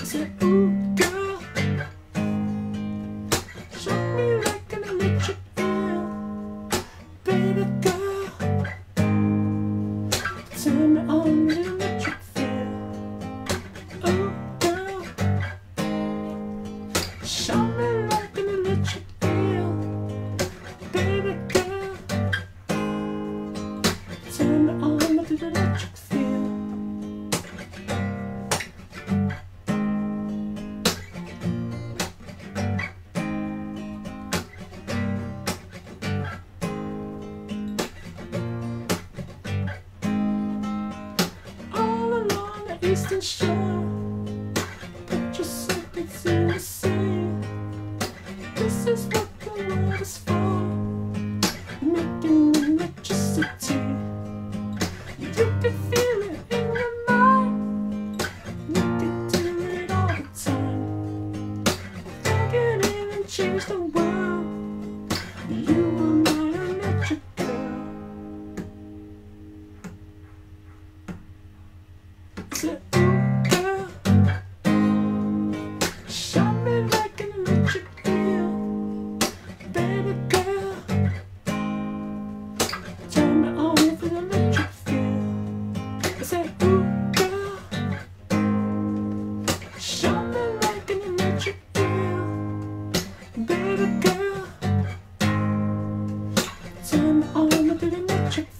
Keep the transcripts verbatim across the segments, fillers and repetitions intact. She said, ooh, girl, shock me like an electric feel. Baby girl, turn me on an electric feel. Ooh, girl, shock me like an electric feel. Baby girl, turn me on like an electric feel. Eastern Shore, pictures I can see the sea. This is what the world is for, making electricity. You can feel it in your mind, you can do it all the time. You can even change the world, you are my electric girl. Ooh, girl, shot me like an electric feel. Baby girl, turn me on with an electric feel. I said, ooh, girl, shot me like an electric feel. Baby girl, turn me on with an electric feel.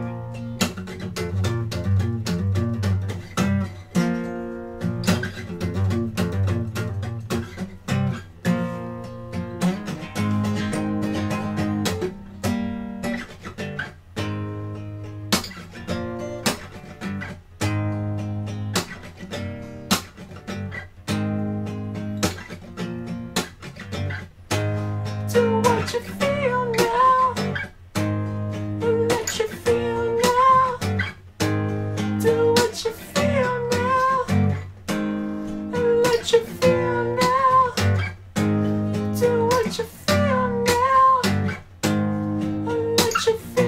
Let you feel now, and let you feel now. Do what you feel now, and let you feel now. Do what you feel now, and let you feel.